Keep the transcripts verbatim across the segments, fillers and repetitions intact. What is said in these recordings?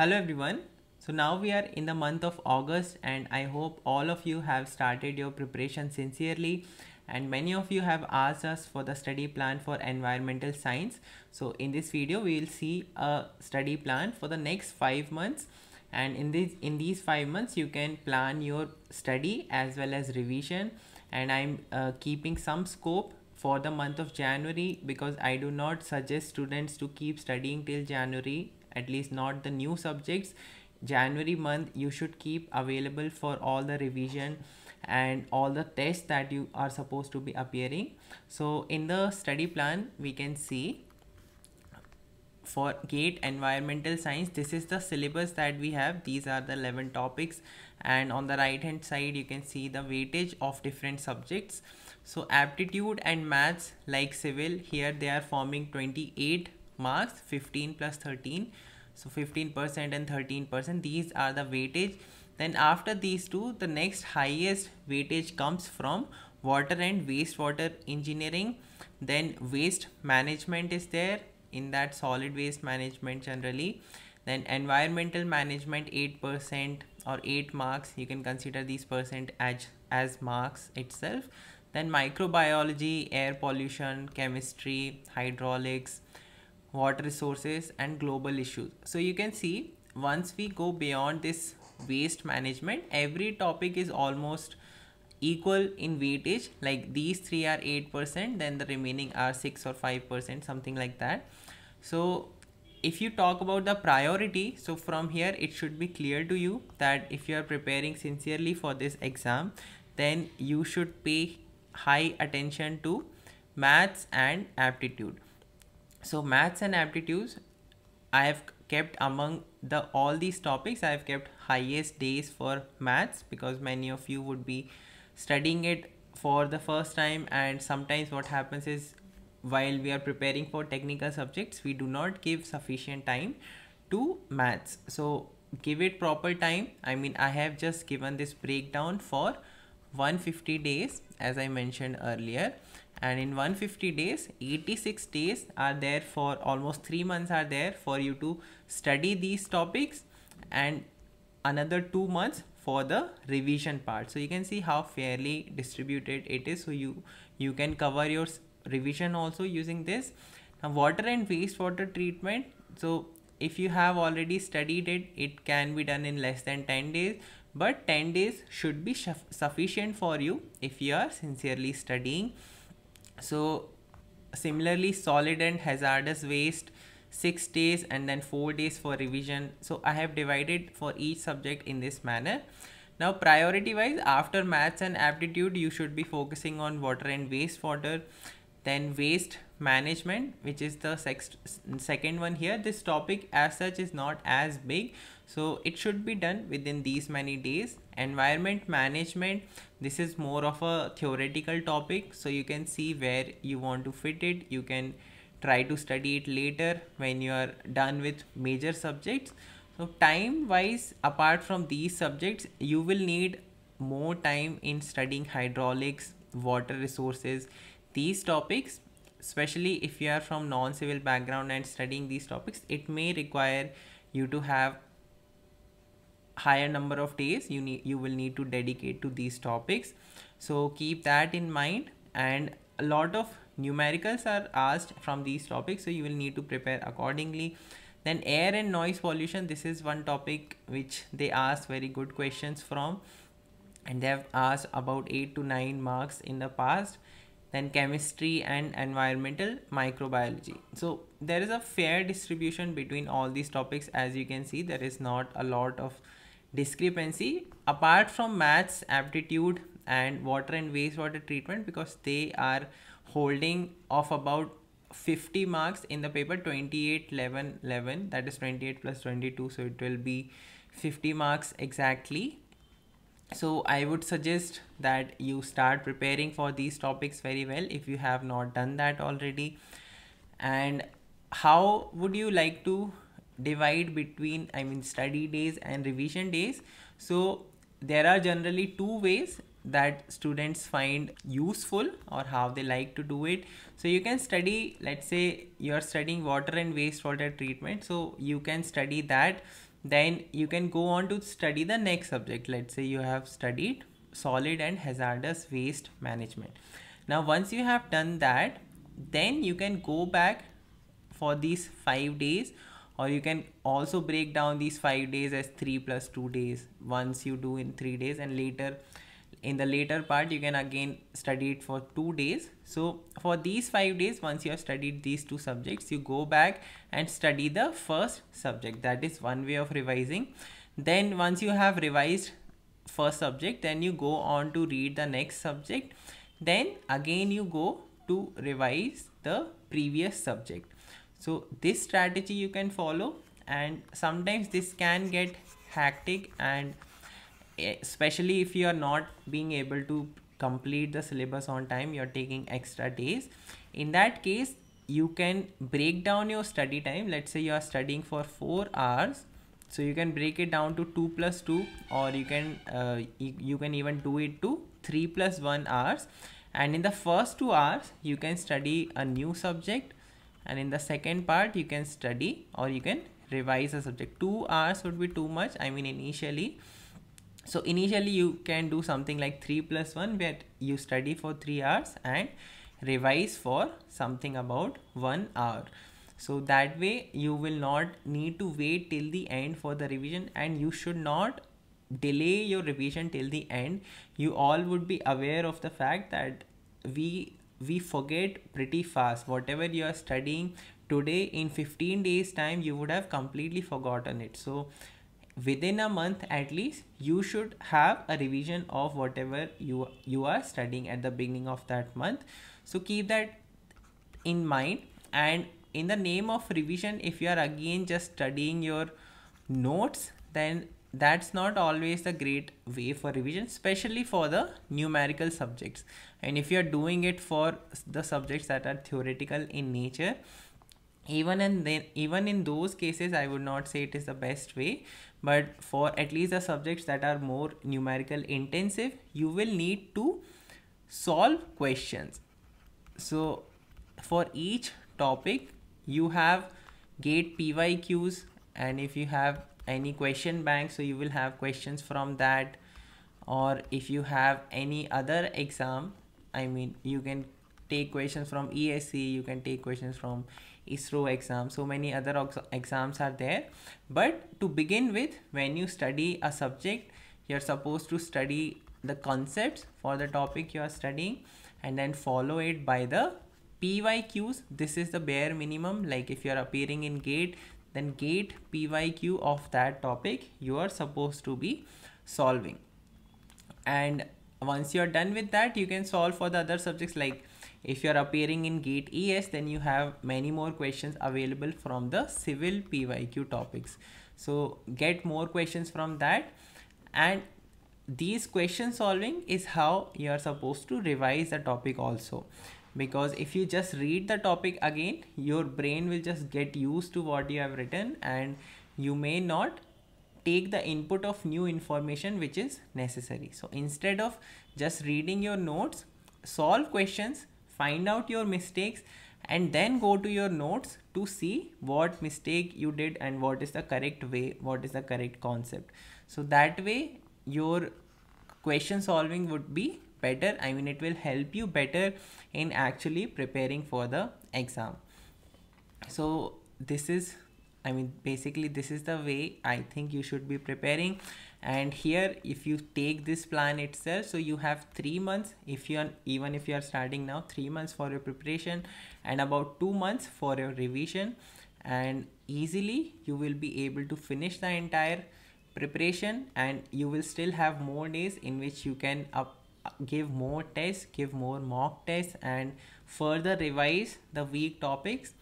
Hello everyone. So now we are in the month of August and I hope all of you have started your preparation sincerely, and many of you have asked us for the study plan for environmental science. So in this video we will see a study plan for the next five months, and in this in these five months you can plan your study as well as revision. And I'm uh, keeping some scope for the month of January, because I do not suggest students to keep studying till January, at least not the new subjects. January month you should keep available for all the revision and all the tests that you are supposed to be appearing. So in the study plan we can see for GATE environmental science, this is the syllabus that we have. These are the eleven topics, and on the right hand side you can see the weightage of different subjects. So aptitude and maths, like civil, here they are forming twenty-eight marks, fifteen plus thirteen, so fifteen percent and thirteen percent, these are the weightage. Then after these two, the next highest weightage comes from water and wastewater engineering. Then waste management is there, in that solid waste management generally. Then environmental management eight percent or eight marks, you can consider these percent as, as marks itself. Then microbiology, air pollution, chemistry, hydraulics, water resources and global issues. So you can see once we go beyond this waste management, every topic is almost equal in weightage, like these three are eight percent, then the remaining are six or five percent, something like that. So if you talk about the priority, so from here it should be clear to you that if you are preparing sincerely for this exam, then you should pay high attention to maths and aptitude. So maths and aptitudes, I have kept among the all these topics, I have kept highest days for maths, because many of you would be studying it for the first time, and sometimes what happens is while we are preparing for technical subjects we do not give sufficient time to maths. So give it proper time. I mean, I have just given this breakdown for one hundred fifty days as I mentioned earlier, and in one hundred fifty days eighty-six days are there, for almost three months are there for you to study these topics, and another two months for the revision part. So you can see how fairly distributed it is, so you you can cover your revision also using this. Now water and wastewater treatment, so if you have already studied it, it can be done in less than ten days, but ten days should be sufficient for you if you are sincerely studying. So similarly, solid and hazardous waste, six days and then four days for revision. So I have divided for each subject in this manner. Now priority wise, after maths and aptitude, you should be focusing on water and wastewater. Then waste management, which is the sext second one here. This topic as such is not as big, so it should be done within these many days. Environment management, this is more of a theoretical topic, so you can see where you want to fit it. You can try to study it later when you are done with major subjects. So time wise, apart from these subjects, you will need more time in studying hydraulics, water resources, these topics. Especially if you are from non-civil background and studying these topics, it may require you to have higher number of days you need you will need to dedicate to these topics, so keep that in mind. And a lot of numericals are asked from these topics, so you will need to prepare accordingly. Then air and noise pollution, this is one topic which they ask very good questions from, and they have asked about eight to nine marks in the past. Then chemistry and environmental microbiology. So there is a fair distribution between all these topics. As you can see, there is not a lot of discrepancy apart from maths, aptitude and water and wastewater treatment, because they are holding of about fifty marks in the paper, twenty-eight, eleven, eleven, that is twenty-eight plus twenty-two, so it will be fifty marks exactly. So I would suggest that you start preparing for these topics very well if you have not done that already. And how would you like to divide between, I mean, study days and revision days? So there are generally two ways that students find useful or how they like to do it. So you can study, let's say you're studying water and wastewater treatment, so you can study that then you can go on to study the next subject. Let's say you have studied solid and hazardous waste management. Now, once you have done that, then you can go back for these five days, or you can also break down these five days as three plus two days. Once you do in three days and later in the later part, you can again study it for two days. So for these five days, once you have studied these two subjects, you go back and study the first subject. That is one way of revising. Then once you have revised first subject, then you go on to read the next subject. Then again, you go to revise the previous subject. So this strategy you can follow, and sometimes this can get hectic, and especially if you are not being able to complete the syllabus on time, you're taking extra days. In that case, you can break down your study time. Let's say you are studying for four hours. So you can break it down to two plus two, or you can uh, you, you can even do it to three plus one hours. And in the first two hours, you can study a new subject. And in the second part, you can study or you can revise a subject. Two hours would be too much. I mean, initially. So initially you can do something like three plus one, where you study for three hours and revise for something about one hour. So that way you will not need to wait till the end for the revision, and you should not delay your revision till the end. You all would be aware of the fact that we we forget pretty fast. Whatever you are studying today, in fifteen days time, you would have completely forgotten it. So within a month at least, you should have a revision of whatever you you are studying at the beginning of that month. So keep that in mind. And in the name of revision, if you are again just studying your notes, then that's not always the great way for revision, especially for the numerical subjects. And if you are doing it for the subjects that are theoretical in nature, even and then even in those cases, I would not say it is the best way. But for at least the subjects that are more numerical intensive, you will need to solve questions. So for each topic, you have GATE P Y Qs, and if you have any question bank, so you will have questions from that. Or if you have any other exam, I mean, you can take questions from E S E, you can take questions from ISRO exam. So many other exams are there. But to begin with, when you study a subject, you're supposed to study the concepts for the topic you are studying, and then follow it by the P Y Qs. This is the bare minimum. Like if you're appearing in GATE, then GATE P Y Q of that topic you are supposed to be solving. And once you're done with that, you can solve for the other subjects. Like if you're appearing in GATE E S, then you have many more questions available from the civil P Y Q topics. So get more questions from that. And these question solving is how you're supposed to revise the topic also. Because if you just read the topic again, your brain will just get used to what you have written, and you may not take the input of new information which is necessary. So instead of just reading your notes, solve questions, find out your mistakes, and then go to your notes to see what mistake you did and what is the correct way, what is the correct concept. So that way your question solving would be better. I mean, it will help you better in actually preparing for the exam. So this is, I mean, basically this is the way I think you should be preparing. And here, if you take this plan itself, so you have three months, if you are, even if you are starting now, three months for your preparation and about two months for your revision. And easily you will be able to finish the entire preparation, and you will still have more days in which you can up give more tests, give more mock tests, and further revise the weak topics.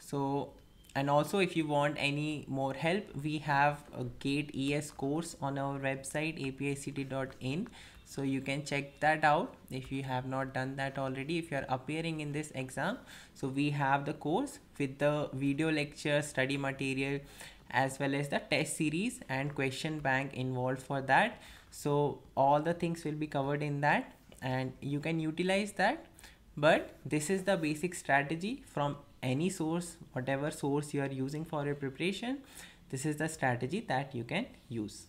So, and also if you want any more help, we have a GATE E S course on our website A P S E D dot in. So you can check that out if you have not done that already, if you're appearing in this exam. So we have the course with the video lecture, study material, as well as the test series and question bank involved for that. So all the things will be covered in that, and you can utilize that. But this is the basic strategy from any source, whatever source you are using for your preparation, this is the strategy that you can use.